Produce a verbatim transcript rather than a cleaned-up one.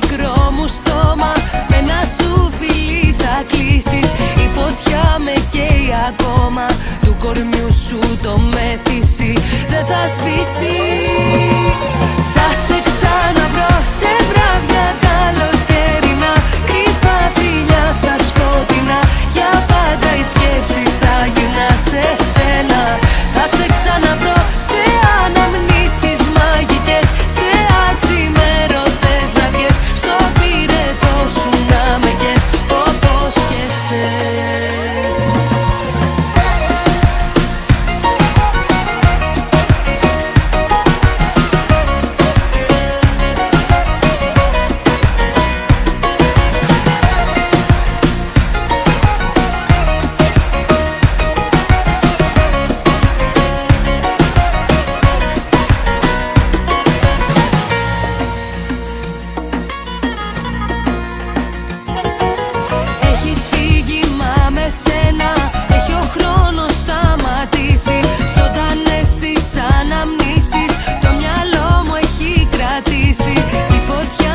μικρό μου στόμα ένα σου φιλί θα κλείσεις. Η φωτιά με καίει ακόμα, του κορμιού σου το μέθηση δεν θα σβήσει. Θα σε ξαναβρω σε βράδια καλοκαίρινα, κρυφά φιλιά στα σκότεινα. Για πάντα η σκέψη θα γυρνά σε σένα. Θα σε ξαναβρω σε αναμνήσεις μαγικές, σε αξιμέρωτες λαδιές, στο πυρετό σου να με κες όπως και θες. Τις αναμνήσεις το μυαλό μου έχει κρατήσει. Η φωτιά